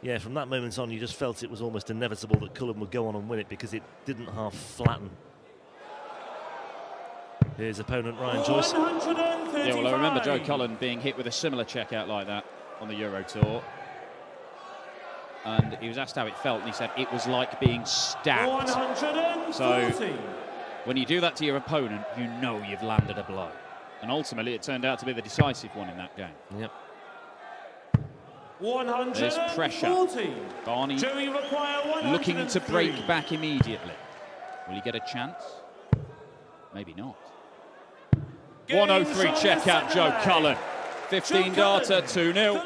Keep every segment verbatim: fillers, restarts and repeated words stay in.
Yeah, from that moment on, you just felt it was almost inevitable that Cullen would go on and win it, because it didn't half flatten. Here's opponent Ryan Joyce. Yeah, well, I remember Joe Cullen being hit with a similar checkout like that on the Euro Tour. And he was asked how it felt, and he said it was like being stabbed. So, when you do that to your opponent, you know you've landed a blow. And ultimately, it turned out to be the decisive one in that game. Yep. There's pressure. Barney looking to break back immediately. Will he get a chance? Maybe not. one oh three checkout, Joe Cullen. fifteen darter, two nil.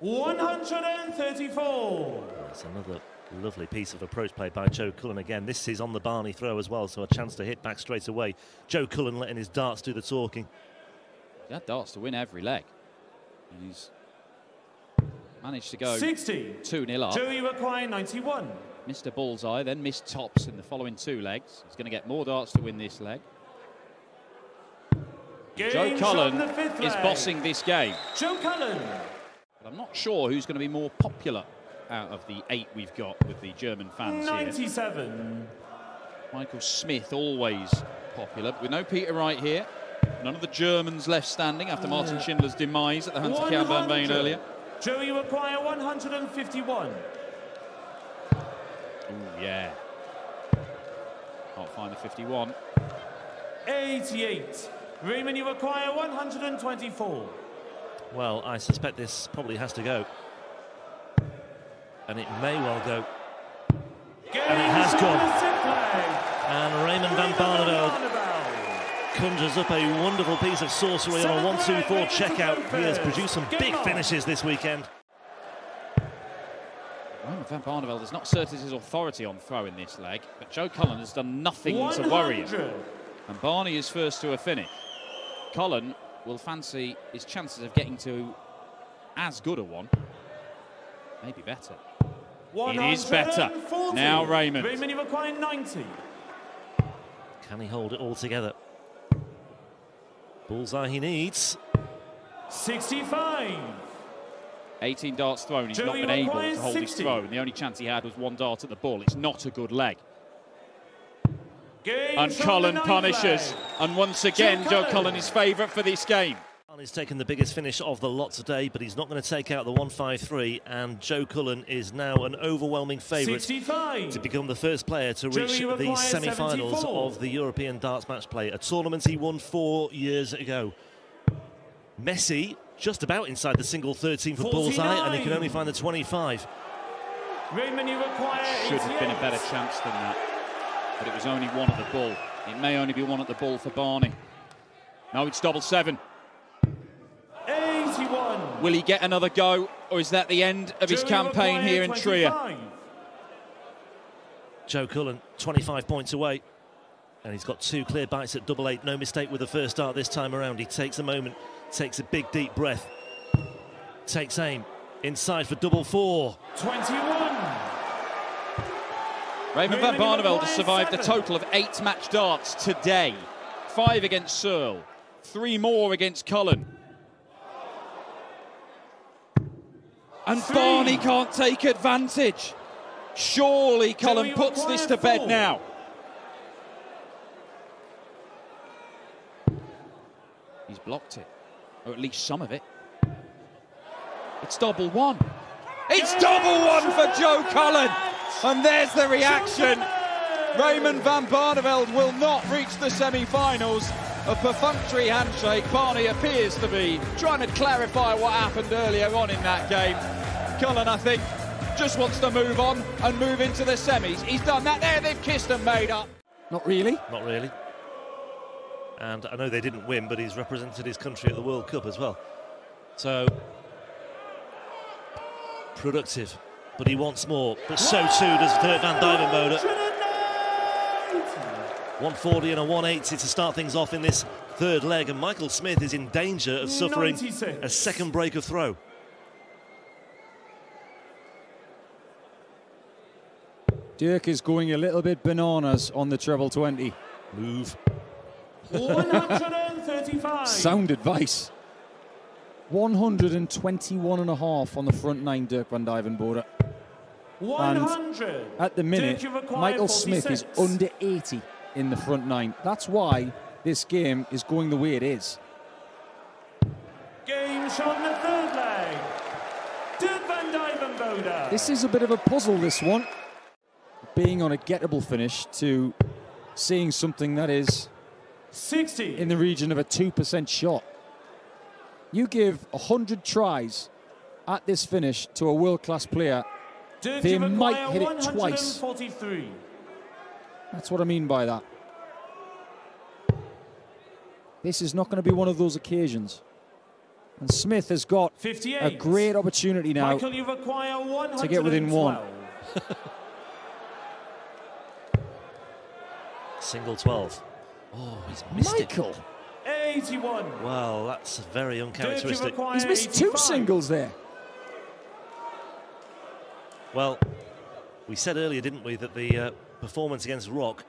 one hundred thirty-four. That's another lovely piece of approach play by Joe Cullen again. This is on the Barney throw as well, so a chance to hit back straight away. Joe Cullen letting his darts do the talking. He had darts to win every leg. And he's managed to go two nil up. Joey require ninety-one. Missed a bullseye, then missed tops in the following two legs. He's going to get more darts to win this leg. Game Joe Cullen is bossing this game. Joe Cullen. But I'm not sure who's going to be more popular out of the eight we've got with the German fans ninety-seven. Here. Michael Smith, always popular, but with no Peter Wright here. None of the Germans left standing after Martin Schindler's demise at the hands of Keane Barnard earlier. Joey require one hundred fifty-one. Oh, yeah. Can't find the fifty-one. eighty-eight. Raymond, you require one hundred twenty-four. Well, I suspect this probably has to go. And it may well go. Game and it has gone. And Raymond van Barneveld conjures up a wonderful piece of sorcery on a one two four checkout. He has produced some big finishes this weekend. Raymond van Barneveld has not asserted his authority on throwing this leg, but Joe Cullen has done nothing to worry him. And Barney is first to a finish. Cullen will fancy his chances of getting to as good a one. Maybe better. It is better. Now Raymond. Raymond, you require ninety. Can he hold it all together? Bullseye he needs. sixty-five. eighteen darts thrown. He's not been able to hold his throw. And the only chance he had was one dart at the ball. It's not a good leg. And Cullen punishes. And once again, Joe Cullen is favourite for this game. He's taken the biggest finish of the lot today, but he's not going to take out the one five three, and Joe Cullen is now an overwhelming favourite to become the first player to reach the semi-finals of the European Darts Match Play, a tournament he won four years ago. Messi just about inside the single thirteen for bullseye, and he can only find the twenty-five. Raymond, you require should have been a better chance than that, but it was only one at the ball. It may only be one at the ball for Barney. Now it's double seven. Will he get another go, or is that the end of his campaign here in Trier? Joe Cullen, twenty-five points away, and he's got two clear bites at double eight. No mistake with the first start this time around. He takes a moment, takes a big deep breath, takes aim, inside for double four. twenty-one. Raymond van Barneveld has survived a total of eight match darts today. Five against Searle, three more against Cullen. And three. Barney can't take advantage. Surely Cullen puts this to bed four. Now. He's blocked it, or at least some of it. It's double one. It's double one for Joe Cullen. And there's the reaction. Raymond van Barneveld will not reach the semi-finals. A perfunctory handshake. Barney appears to be trying to clarify what happened earlier on in that game. Cullen, I think, just wants to move on and move into the semis. He's done that there. They've kissed and made up. Not really. Not really. And I know they didn't win, but he's represented his country at the World Cup as well. So, productive. But he wants more. But so too does Dirk van Duijvenbode. one forty and a one eighty to start things off in this third leg, and Michael Smith is in danger of suffering ninety-six. A second break of throw. Dirk is going a little bit bananas on the treble twenty. Move. one thirty-five. Sound advice. one hundred twenty-one and a half on the front nine, Dirk van Duijvenbode. one hundred. And at the minute, Michael Smith is under eighty in the front nine. That's why this game is going the way it is. Game shot in the third leg. Dirk van Duijvenbode. This is a bit of a puzzle, this one. Being on a gettable finish to seeing something that is sixty in the region of a two percent shot. You give one hundred tries at this finish to a world-class player, they might hit it twice. That's what I mean by that. This is not going to be one of those occasions. And Smith has got a great opportunity now to get within one. Single twelve. Oh, he's missed Michael. It. eighty-one. Well, that's very uncharacteristic. He's missed eighty-five. Two singles there. Well, we said earlier, didn't we, that the uh, performance against Rock,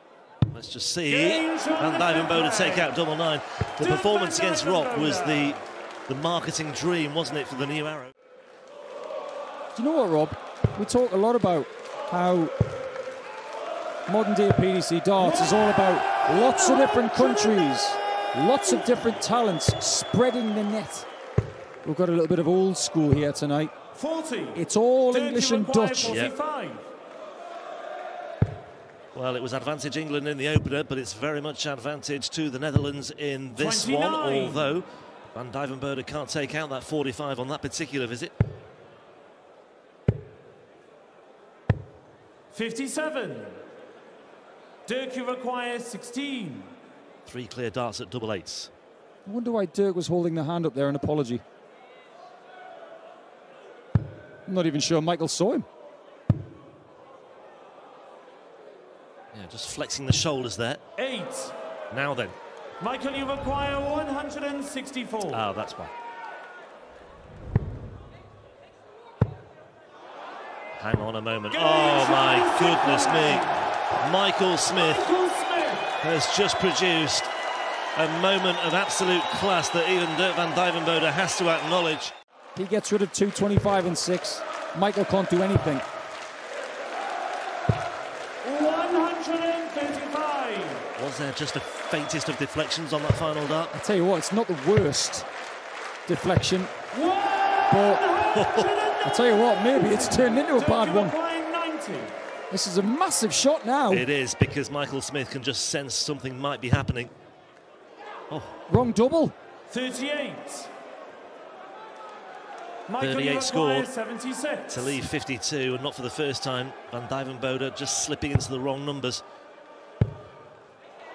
let's just see, van Duijvenbode take out double nine. The Dirk performance against Rock was the, the marketing dream, wasn't it, for the new arrow? Do you know what, Rob? We talk a lot about how modern-day P D C darts is all about lots of different countries, lots of different talents spreading the net. We've got a little bit of old school here tonight. forty. It's all Dirk English and Dutch. Yep. Well, it was advantage England in the opener, but it's very much advantage to the Netherlands in this twenty-nine. One, although van Duijvenbode can't take out that forty-five on that particular visit. fifty-seven. Dirk, you require sixteen. Three clear darts at double eights. I wonder why Dirk was holding the hand up there, an apology. I'm not even sure Michael saw him. Yeah, just flexing the shoulders there. Eight. Now then. Michael, you require one hundred sixty-four. Oh, that's fine. Hang on a moment. Game oh, my goodness me. Michael Smith, Michael Smith has just produced a moment of absolute class that even Dirk van Duijvenbode has to acknowledge. He gets rid of two, twenty-five and six. Michael can't do anything. one hundred thirty-five. Was there just the faintest of deflections on that final dart? I tell you what, it's not the worst deflection. But I tell you what, maybe it's turned into a bad one. This is a massive shot now. It is, because Michael Smith can just sense something might be happening. Oh, wrong double. thirty-eight. thirty-eight scored to leave fifty-two, and not for the first time. Van Duijvenbode just slipping into the wrong numbers.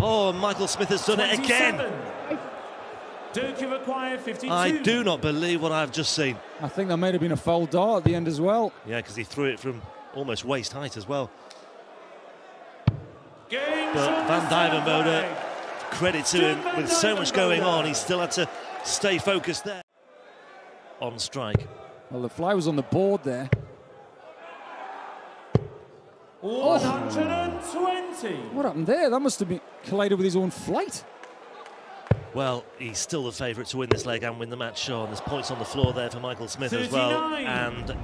Oh, Michael Smith has done it again. Dirk, you require fifty-two. I do not believe what I've just seen. I think there may have been a foul dart at the end as well. Yeah, because he threw it from almost waist height as well. Games but Van Duijvenbode, credit to Dirk him, with so much going on, he still had to stay focused there. On strike. Well, the fly was on the board there. one hundred twenty. Oh. What happened there? That must have been collided with his own flight. Well, he's still the favourite to win this leg and win the match, Sean. There's points on the floor there for Michael Smith thirty-nine. As well. And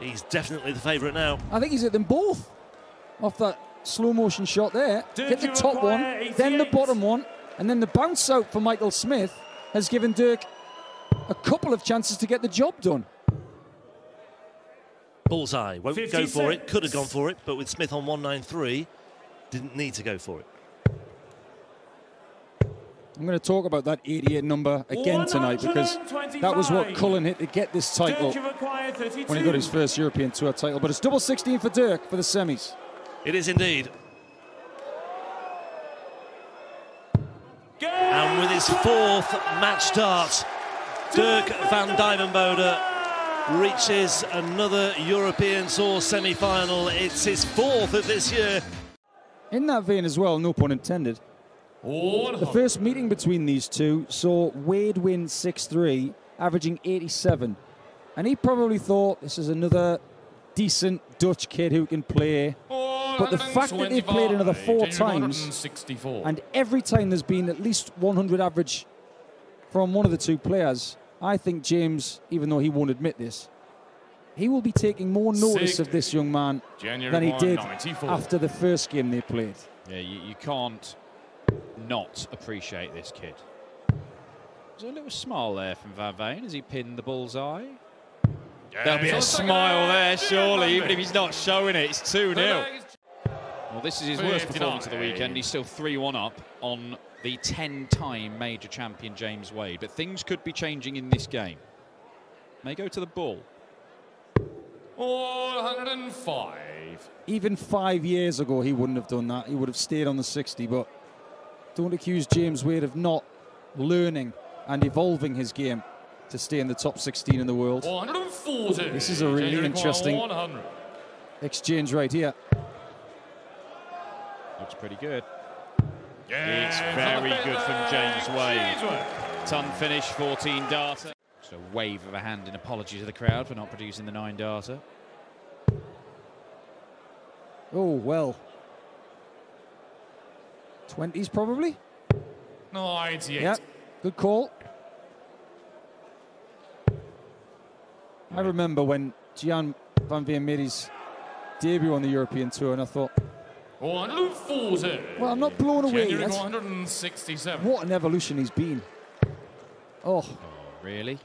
he's definitely the favourite now. I think he's hit them both off that slow motion shot there. Dirk, get the top one, eighty-eight. Then the bottom one, and then the bounce out for Michael Smith has given Dirk a couple of chances to get the job done. Bullseye, won't fifty-six. Go for it, could have gone for it, but with Smith on one ninety-three, didn't need to go for it. I'm going to talk about that eighty-eight number again tonight, because that was what Cullen hit to get this title when he got his first European Tour title. But it's double sixteen for Dirk for the semis. It is indeed. Game and with his fourth match dart, Dirk van Duijvenbode reaches another European Tour semi-final. It's his fourth of this year. In that vein as well, no pun intended, the first meeting between these two saw Wade win six three, averaging eighty-seven. And he probably thought, this is another decent Dutch kid who can play. But the fact that they've played another four times, and every time there's been at least one hundred average from one of the two players, I think James, even though he won't admit this, he will be taking more notice Sig. of this young man January than he did ninety-four. After the first game they played. Yeah, you, you can't not appreciate this kid. There's a little smile there from Van Veen as he pinned the bullseye. Yeah, There'll be a smile there, surely, even if he's not showing it. It's two nil. Well, this is his worst performance of the weekend. He's still three one up on the ten-time major champion James Wade. But things could be changing in this game. May go to the ball. All one hundred and five. Even five years ago, he wouldn't have done that. He would have stayed on the sixty, but don't accuse James Wade of not learning and evolving his game to stay in the top sixteen in the world. one forty. This is a really January interesting one hundred. Exchange right here. Looks pretty good. Yeah, it's very good there. From James Wade. Ton finish, fourteen darter. Just a wave of a hand and apology to the crowd for not producing the nine darter. Oh, well. twenties probably? No, eighty-eight. Yeah, good call. I remember when Jan van Veen made his debut on the European Tour, and I thought, one forty. Well, I'm not blown away yet. one sixty-seven. What an evolution he's been. Oh. Oh, really?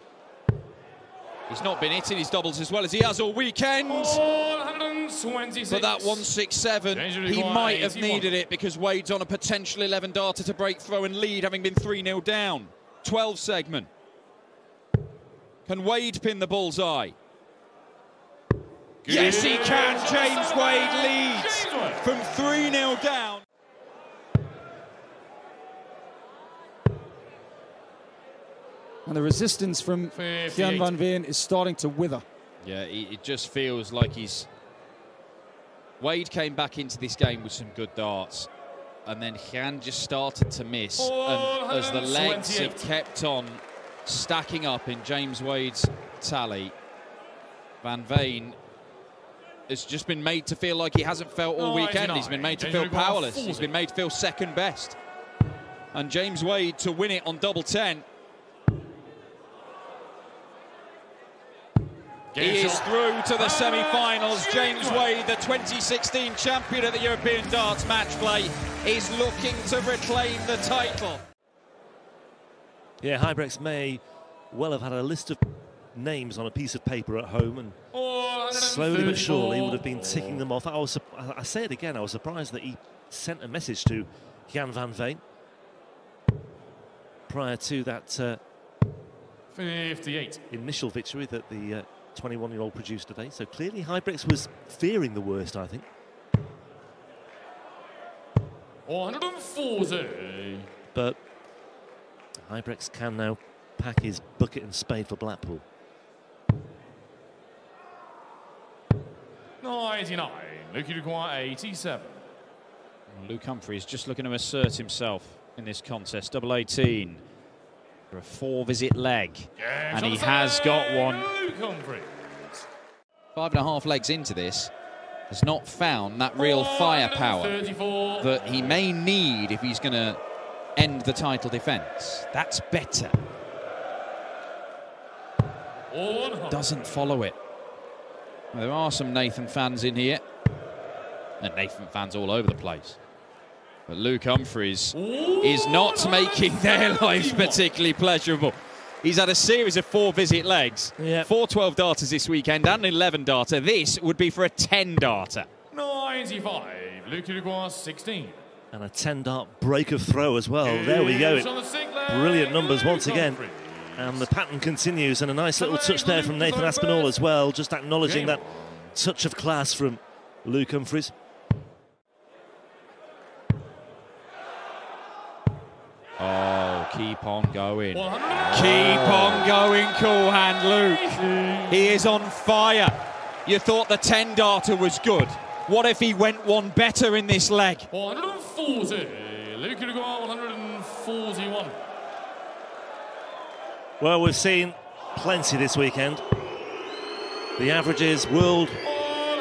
He's not been hitting his doubles as well as he has all weekend. one twenty-six. But that one sixty-seven, he might have needed it because Wade's on a potential eleven darter to break throw and lead, having been three nil down. twelve segment. Can Wade pin the bullseye? Good. Yes, he can. James Wade leads from three nil down. And the resistance from Jan van Veen is starting to wither. Yeah, it just feels like he's... Wade came back into this game with some good darts, and then Jan just started to miss. And as the legs have kept on stacking up in James Wade's tally, Van Veen has just been made to feel like he hasn't felt all weekend. He's been made to feel powerless. He's been made to feel second best. And James Wade to win it on double ten. He is through to the semi-finals. James Wade, the twenty sixteen champion of the European Darts Match Play, is looking to reclaim the title. Yeah, Hybrex may well have had a list of names on a piece of paper at home, and oh, slowly but surely would have been ticking them off. I, was, I say it again, I was surprised that he sent a message to Jan van Veen prior to that uh, fifty-eight initial victory that the... Uh, twenty-one-year-old produced today, so clearly Hybrex was fearing the worst, I think. one forty. But Hybrex can now pack his bucket and spade for Blackpool. ninety-nine. Luke require eighty-seven. Luke Humphries just looking to assert himself in this contest. Double eighteen. A four-visit leg, yeah, and he has got one. Five and a half legs into this, has not found that real firepower that he may need if he's going to end the title defence. That's better. Doesn't follow it. There are some Nathan fans in here, and Nathan fans all over the place. But Luke Humphries is not making their lives particularly pleasurable. He's had a series of four visit legs, yep. Four twelve darters this weekend and an eleven darter. This would be for a ten darter. ninety-five, Luke Uruguay sixteen. And a ten dart break of throw as well. There we go. Brilliant numbers once again. And the pattern continues, and a nice little touch there from Nathan Aspinall as well, just acknowledging that touch of class from Luke Humphries. Oh, keep on going. Keep on going, cool hand Luke. He is on fire. You thought the ten darter was good. What if he went one better in this leg? one forty. Luke will go out one forty-one. Well, we've seen plenty this weekend. The averages, world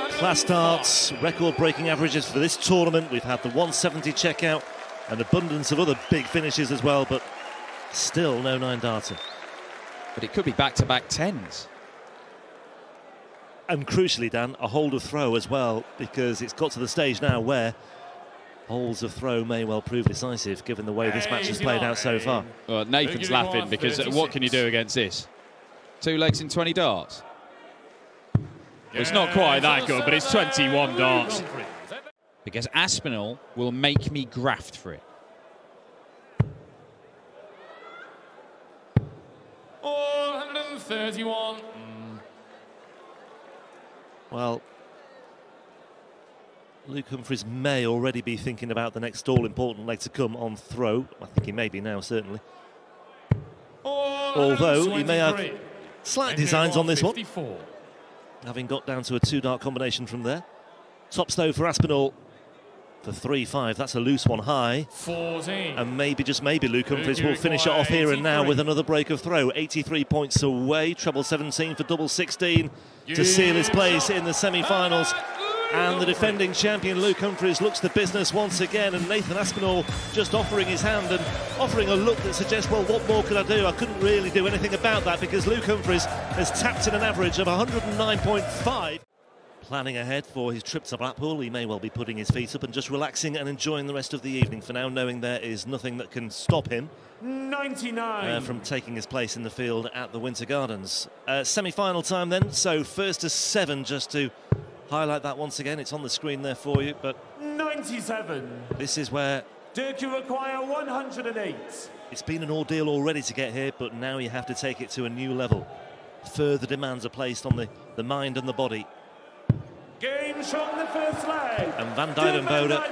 class darts, record-breaking averages for this tournament. We've had the one seventy checkout. An abundance of other big finishes as well, but still no nine darter. But it could be back-to-back tens. And crucially, Dan, a hold of throw as well, because it's got to the stage now where holes of throw may well prove decisive, given the way this match has played out so far. Well, Nathan's laughing because what can you do against this? Two legs in twenty darts. Well, it's not quite that good, but it's twenty-one darts. Because Aspinall will make me graft for it. four thirty-one. Mm. Well, Luke Humphries may already be thinking about the next all-important leg to come on throw. I think he may be now, certainly. Although he may have slight designs on this one, having got down to a two-dart combination from there. Top snow for Aspinall for three five. That's a loose one high. fourteen. And maybe, just maybe, Luke Humphries will finish it off here and now with another break of throw. eighty-three points away. Treble seventeen for double sixteen to seal his place in the semi-finals. And the defending champion Luke Humphries looks to business once again, and Nathan Aspinall just offering his hand and offering a look that suggests, well, what more could I do? I couldn't really do anything about that, because Luke Humphries has tapped in an average of one oh nine point five. Planning ahead for his trip to Blackpool, he may well be putting his feet up and just relaxing and enjoying the rest of the evening for now, knowing there is nothing that can stop him ninety-nine. Uh, from taking his place in the field at the Winter Gardens. Uh, Semi-final time then, so first to seven, just to highlight that once again. It's on the screen there for you, but ninety-seven. This is where Dirk, you require one hundred and eight. It's been an ordeal already to get here, but now you have to take it to a new level. Further demands are placed on the, the mind and the body. Game shot in the first leg. And Van Duijvenbode.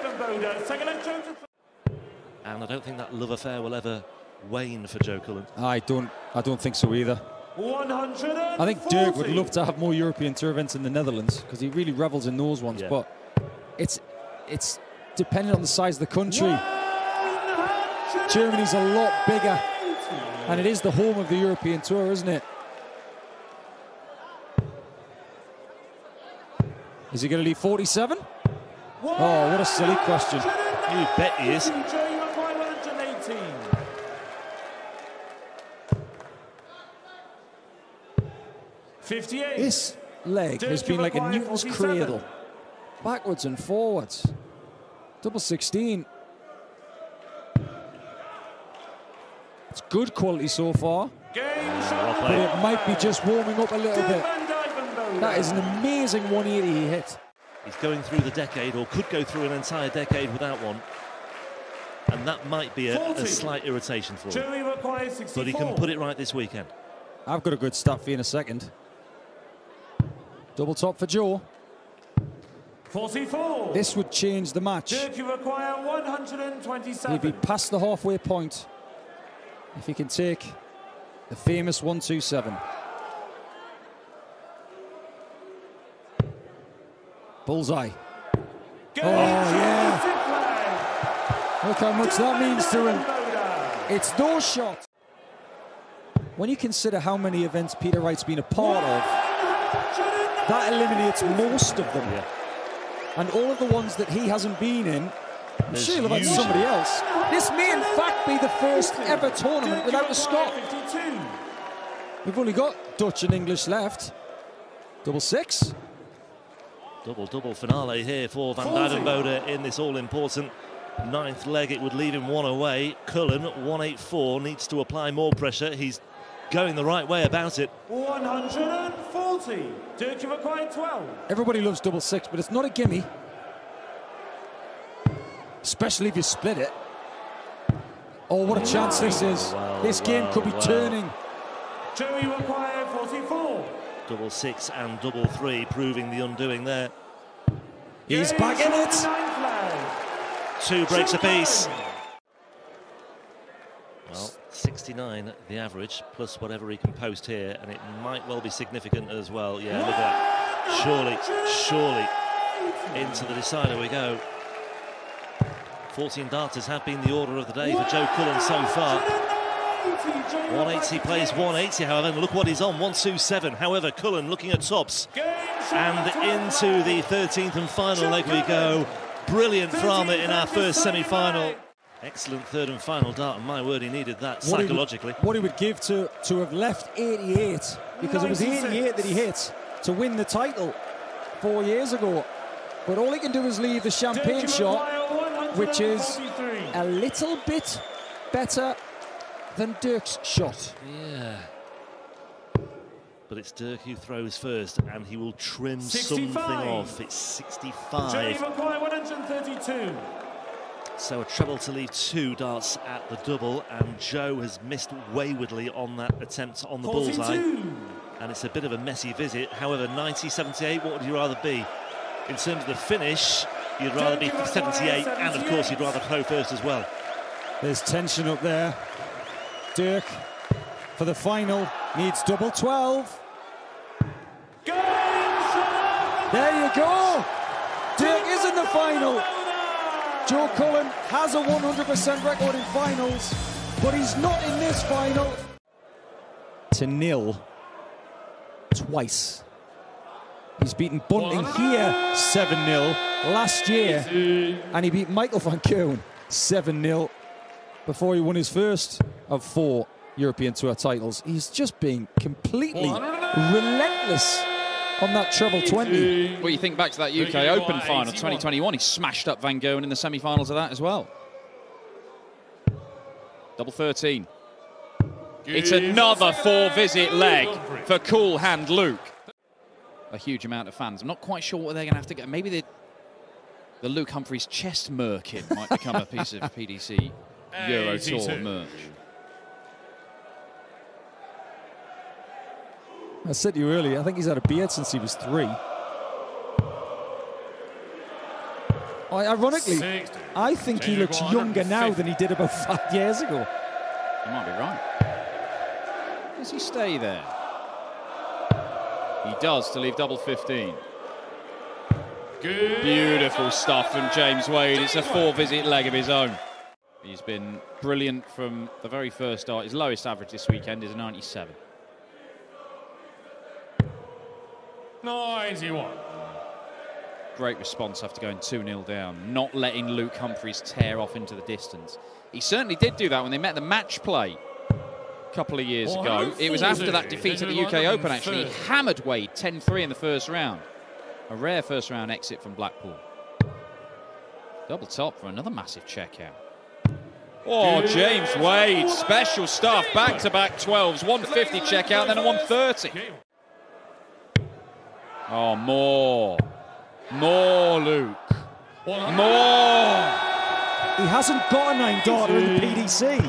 And I don't think that love affair will ever wane for Joe Cullen. I don't, I don't think so either. I think Dirk would love to have more European Tour events in the Netherlands, because he really revels in those ones, yeah. But it's it's dependent on the size of the country. Germany's a lot bigger, and it is the home of the European Tour, isn't it? Is he going to leave forty-seven? Oh, what a silly question. You bet he is. fifty-eight. This leg has been like a Newton's cradle. Backwards and forwards. Double sixteen. It's good quality so far. But it might be just warming up a little bit. That is an amazing one eighty he hit. He's going through the decade, or could go through an entire decade without one. And that might be a, a slight irritation for him. But he can put it right this weekend. I've got a good stat for you in a second. Double top for Joe. forty-four. This would change the match. Dirk, you require one hundred twenty-seven. He'd be past the halfway point if he can take the famous one two seven. Bullseye. Go, oh, yeah. Look how much that means to him. It's no shot. When you consider how many events Peter Wright's been a part of, that eliminates most of them. Yeah. And all of the ones that he hasn't been in, I'm sure he'll have had somebody else. This may in fact be the first ever tournament without a Scot. We've only got Dutch and English left. Double six. Double, double finale here for Van Duijvenbode in this all-important ninth leg. It would leave him one away. Cullen, one eighty-four, needs to apply more pressure. He's going the right way about it. one forty. Dirk, you require twelve. Everybody loves double six, but it's not a gimme. Especially if you split it. Oh, what a chance this is. Well, this game well, could be well. turning. Joey require forty-four. Double six and double three, proving the undoing there. He's back in it. Two breaks apiece. Well, sixty-nine the average, plus whatever he can post here, and it might well be significant as well. Yeah, look at that. Surely, surely, into the decider we go. fourteen darters have been the order of the day for Joe Cullen so far. one eighty plays one eighty, however, and look what he's on, one two seven. However, Cullen looking at tops, and into the thirteenth and final leg we go. Brilliant drama in our first semi-final. Excellent third and final dart, and my word, he needed that what psychologically. He would, what he would give to, to have left eighty-eight, because ninety-six. It was eighty-eight that he hit to win the title four years ago. But all he can do is leave the champagne shot, which is a little bit better than Dirk's shot. Yeah. But it's Dirk who throws first, and he will trim sixty-five. Something off. It's sixty-five. one thirty-two. So a treble to leave two darts at the double, and Joe has missed waywardly on that attempt on the forty-two. Bullseye. And it's a bit of a messy visit. However, ninety, seventy-eight, what would you rather be? In terms of the finish, you'd rather be seventy-eight, and of course you'd rather throw first as well. There's tension up there. Dirk, for the final, needs double twelve. There you go! Dirk is in the final. Joe Cullen has a one hundred percent record in finals, but he's not in this final. To nil, twice. He's beaten Bunting here seven nil last year, and he beat Michael van Gerwen seven nil before he won his first of four European Tour titles. He's just being completely relentless on that treble twenty. Well, you think back to that U K Open final twenty twenty-one, he smashed up van Gerwen in the semi-finals of that as well. Double thirteen. It's another four-visit leg for cool hand Luke. A huge amount of fans. I'm not quite sure what they're going to have to get. Maybe the the Luke Humphries chest merkin might become a piece of P D C Euro Tour merch. I said to you earlier, I think he's had a beard since he was three. I, ironically, sixty. I think he looks younger now than he did about five years ago. You might be right. Does he stay there? He does, to leave double fifteen. Good. Beautiful stuff from James Wade. It's a four-visit leg of his own. He's been brilliant from the very first start. His lowest average this weekend is a ninety-seven. ninety-one. Great response after going two nil down, not letting Luke Humphries tear off into the distance. He certainly did do that when they met the match play. Couple of years ago. It was after that defeat at the U K Open, actually. He hammered Wade ten three in the first round. A rare first round exit from Blackpool. Double top for another massive checkout. Oh, James Wade, special stuff. Back-to-back twelves, one fifty checkout, then a one thirty. Oh, more. More, Luke. More. He hasn't got a nine darter in the P D C.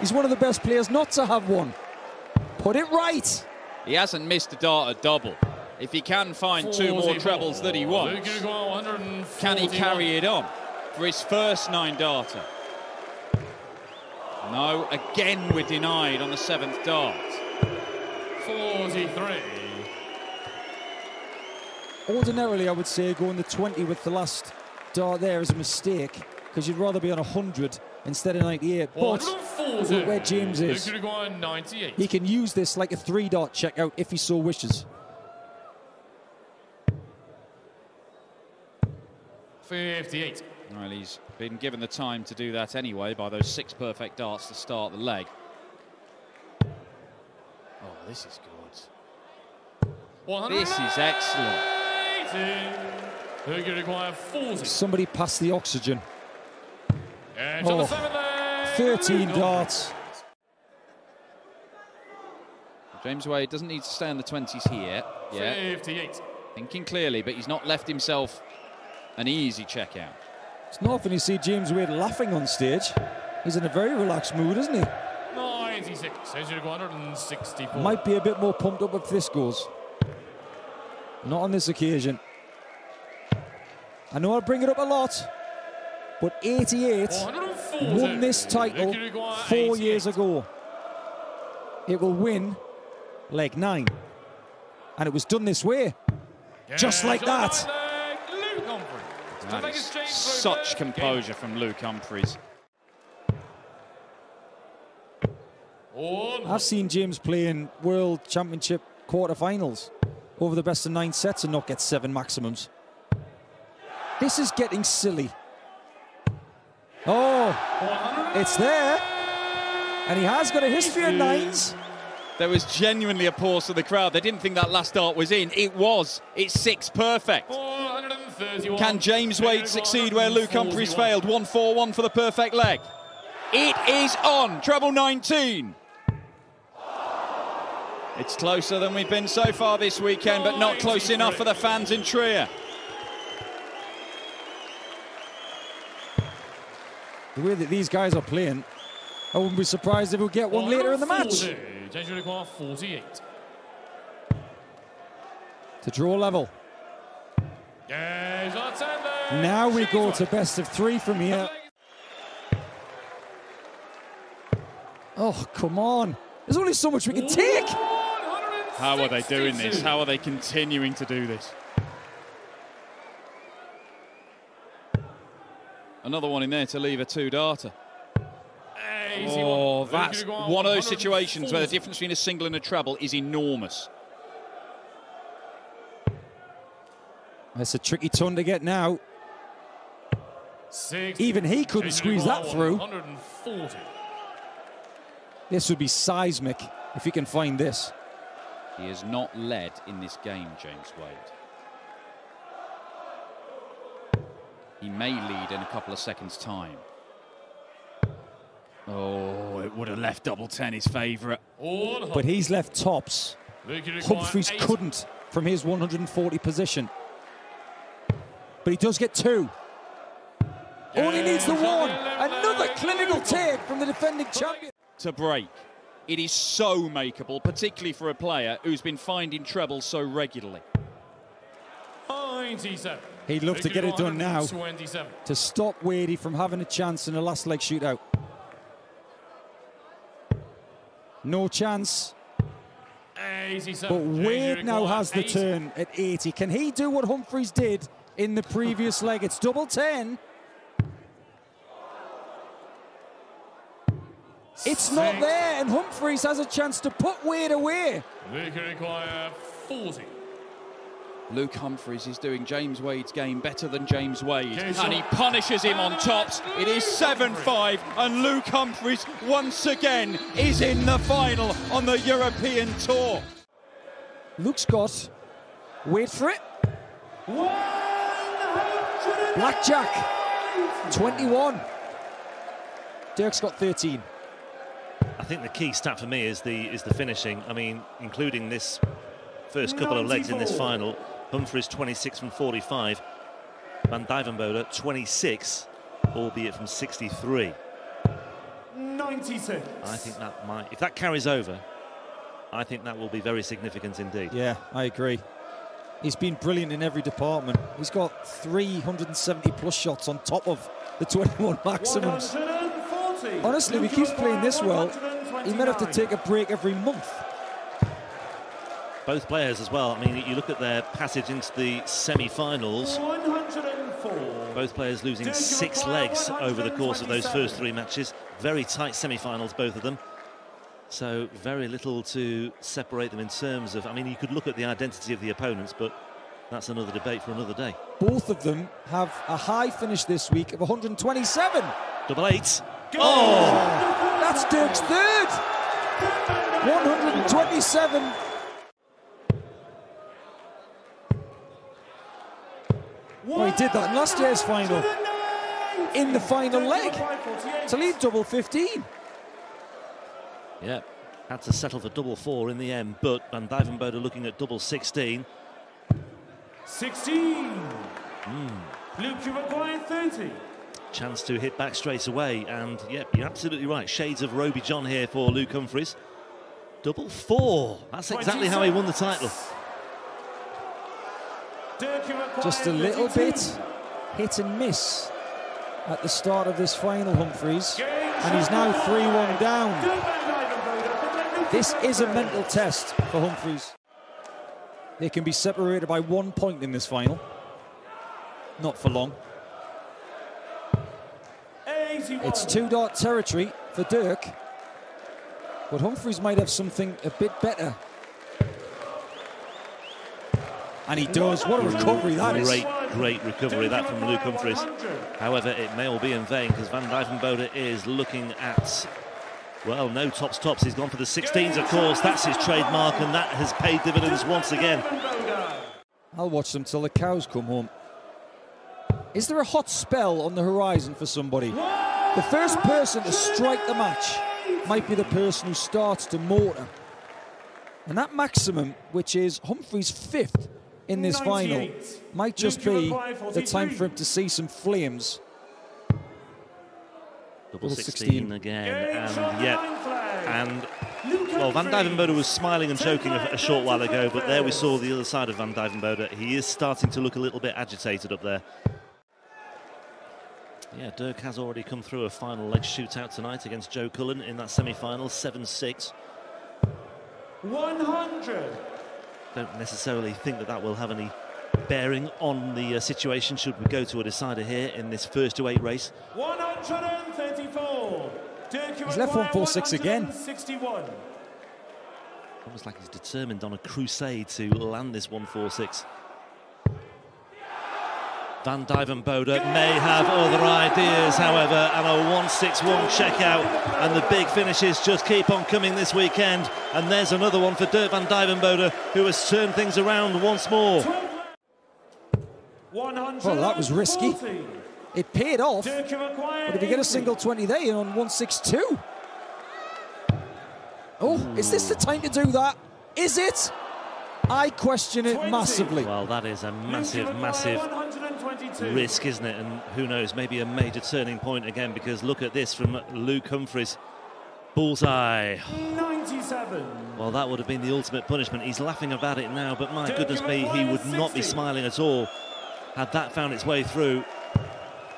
He's one of the best players not to have one. Put it right. He hasn't missed a dart a double. If he can find two more trebles that he wants, can he carry it on for his first nine darter? No, again we're denied on the seventh dart. forty-three. Ordinarily, I would say going the twenty with the last dart there is a mistake, because you'd rather be on a hundred instead of ninety-eight. But look where James is. He can use this like a three-dart checkout if he so wishes. fifty-eight. Well, he's been given the time to do that anyway by those six perfect darts to start the leg. Oh, this is good. This is excellent. Somebody pass the oxygen. Oh, thirteen darts. James Wade doesn't need to stay in the twenties here. Yeah. fifty-eight. Thinking clearly, but he's not left himself an easy checkout. It's not often you see James Wade laughing on stage. He's in a very relaxed mood, isn't he? ninety-six. one sixty-four. Might be a bit more pumped up if this goes. Not on this occasion. I know I bring it up a lot. But eighty-eight won this title four years ago. It will win leg nine. And it was done this way. Yeah, just like that. Nice. Such composure from Luke Humphries. I've seen James play in World Championship quarterfinals over the best of nine sets and not get seven maximums. This is getting silly. Oh, it's there. And he has got a history of nines. There was genuinely a pause for the crowd. They didn't think that last dart was in. It was. It's six perfect. Can James Wade succeed where Luke Humphries failed? one four one for the perfect leg. It is on. Treble nineteen. It's closer than we've been so far this weekend, but not close enough for the fans in Trier. The way that these guys are playing, I wouldn't be surprised if we'll get one later in the match. To draw level. Now we go to best of three from here. Oh, come on. There's only so much we can take. How are they doing this? How are they continuing to do this? Another one in there to leave a two-darter. Oh, that's one of those situations where the difference between a single and a treble is enormous. That's a tricky ton to get now. Even he couldn't squeeze that through. This would be seismic if he can find this. He has not led in this game, James Wade. He may lead in a couple of seconds' time. Oh, it would have left double ten his favourite. But he's left tops. Humphries couldn't from his one hundred and forty position. But he does get two. Only needs the one. Another clinical take from the defending champion. To break. It is so makeable, particularly for a player who's been finding treble so regularly. He'd love to get it done now to stop Wadey from having a chance in the last leg shootout. No chance. But Wade now has the turn at eighty. Can he do what Humphries did in the previous leg? It's double ten. It's not there, and Humphries has a chance to put Wade away. They can require forty. Luke Humphries is doing James Wade's game better than James Wade, and he punishes him on tops. It is seven five, and Luke Humphries once again is in the final on the European Tour. Luke's got, wait for it, blackjack, twenty-one. Dirk's got thirteen. I think the key stat for me is the is the finishing. I mean, including this first couple of legs in this final, Humphries twenty-six from forty-five, Van Duijvenbode twenty-six, albeit from sixty-three. ninety-six. I think that might, if that carries over, I think that will be very significant indeed. Yeah, I agree. He's been brilliant in every department. He's got three hundred and seventy plus shots on top of the twenty-one maximums. Honestly, if he keeps playing this well, he might have to take a break every month. Both players as well. I mean, you look at their passage into the semi-finals. Both players losing six legs over the course of those first three matches. Very tight semi-finals, both of them. So very little to separate them in terms of... I mean, you could look at the identity of the opponents, but that's another debate for another day. Both of them have a high finish this week of one hundred and twenty-seven. Double eight. Oh! That's Dirk's third! one hundred and twenty-seven. Well, he did that last year's final, in the final leg, to lead double fifteen. Yeah, had to settle for double four in the end, but Van Duijvenbode looking at double sixteen. sixteen! Mm. Luke, you require thirty. Chance to hit back straight away, and yep, you're absolutely right. Shades of Roby John here for Luke Humphries. Double four. That's exactly how he won the title. Just a little bit hit and miss at the start of this final, Humphries, and he's now three one down. This is a mental test for Humphries. They can be separated by one point in this final. Not for long. It's two-dart territory for Dirk, but Humphries might have something a bit better. And he does. What a recovery that is. Great great recovery, that from Luke Humphries. However, it may all be in vain, because Van Duijvenbode is looking at, well, no tops tops. He's gone for the sixteens, of course. That's his trademark, and that has paid dividends once again. I'll watch them till the cows come home. Is there a hot spell on the horizon for somebody? The first person to strike the match might be the person who starts to mortar. And that maximum, which is Humphries' fifth in this final, might just be the time for him to see some flames. Double sixteen again, and yet, and well, Van Duijvenbode was smiling and joking a, a short while ago, but there we saw the other side of Van Duijvenbode. He is starting to look a little bit agitated up there. Yeah, Dirk has already come through a final leg shootout tonight against Joe Cullen in that semi-final, seven six. one hundred. Don't necessarily think that that will have any bearing on the uh, situation should we go to a decider here in this first to eight race. one hundred thirty-four. Dirk, he's left one four six again. Almost like he's determined on a crusade to land this one four six. Van Duijvenbode may have other ideas, however, and a one six one checkout, and the big finishes just keep on coming this weekend. And there's another one for Dirk van Duijvenbode, who has turned things around once more. Well, that was risky. It paid off, but if you get a single twenty there, you're on one six two. Oh, is this the time to do that? Is it? I question it massively. Well, that is a massive, massive risk, isn't it? And who knows, maybe a major turning point again, because look at this from Luke Humphries. Bullseye. ninety-seven. Well, that would have been the ultimate punishment. He's laughing about it now, but my goodness me, he would not be smiling at all had that found its way through.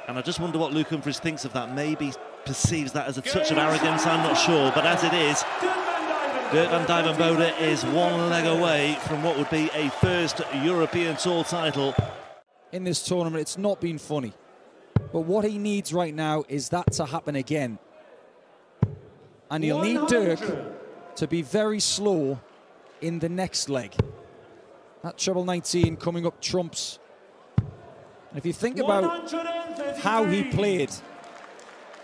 And I just wonder what Luke Humphries thinks of that. Maybe perceives that as a touch of arrogance, I'm not sure, but as it is, Dirk van Duijvenbode is one leg away from what would be a first European Tour title. In this tournament, it's not been funny. But what he needs right now is that to happen again. And he'll need Dirk to be very slow in the next leg. That treble nineteen coming up trumps. And if you think about how he played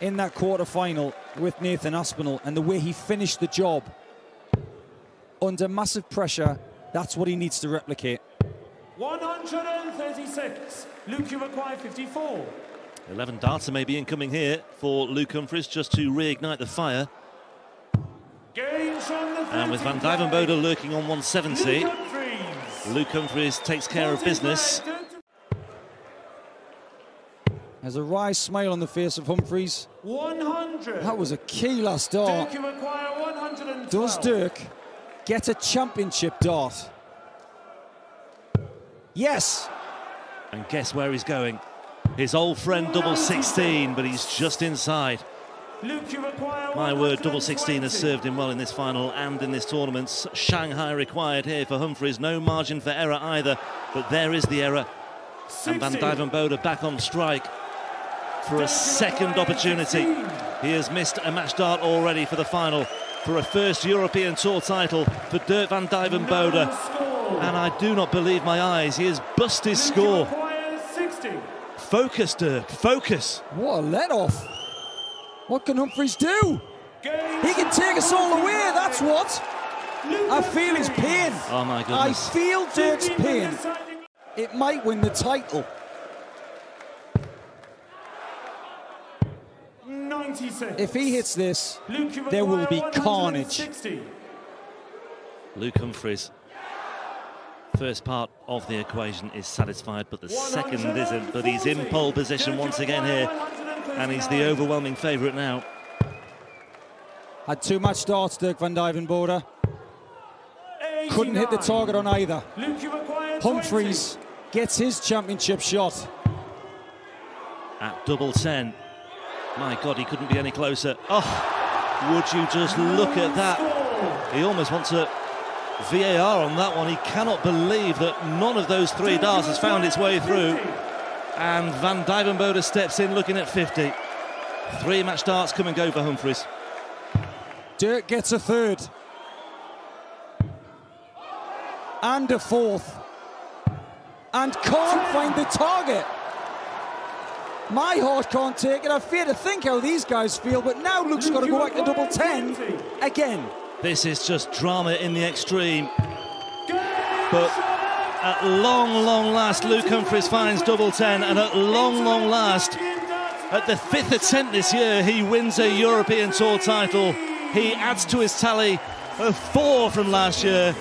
in that quarterfinal with Nathan Aspinall and the way he finished the job, under massive pressure, that's what he needs to replicate. one hundred thirty-six. Luke, you require fifty-four. eleven darts may be incoming here for Luke Humphries just to reignite the fire. Games from the and with Van Duijvenbode lurking on one seventy, Luke Humphries, Luke Humphries takes care of business. There's a wry smile on the face of Humphries. one hundred. That was a key last dart. Dirk, you require one twelve. Does Dirk get a championship dart? Yes! And guess where he's going? His old friend double sixteen, but he's just inside. Luke, you require my word, double sixteen has served him well in this final and in this tournament. Shanghai required here for Humphries, no margin for error either, but there is the error. sixty. And Van Duijvenbode back on strike for a second opportunity. He has missed a match dart already for the final, for a first European Tour title for Dirk van Duijvenbode. No, and I do not believe my eyes, he has bust his score. sixty. Focus, Dirk, focus. What a let-off. What can Humphries do? Game he can take us all away, that's what. Luke, I feel his pain. Oh my goodness. I feel Dirk's pain. It might win the title. If he hits this, Luke, there will be carnage. Luke Humphries, first part of the equation is satisfied, but the second isn't. But he's in pole position once again here, and he's the overwhelming favourite now. Had too much darts, Dirk van Duijvenbode. Couldn't hit the target on either. Humphries gets his championship shot. At double ten. My God, he couldn't be any closer. Oh, would you just look at that. He almost wants a V A R on that one. He cannot believe that none of those three darts has found its way through. And Van Duijvenbode steps in looking at fifty. Three match darts come and go for Humphries. Dirk gets a third. And a fourth. and can't find the target. My horse can't take it. I fear to think how these guys feel, but now Luke's got to go back to double ten again. This is just drama in the extreme. But at long, long last, Luke Humphries finds double ten, and at long, long last, at the fifth attempt this year, he wins a European Tour title. He adds to his tally of four from last year.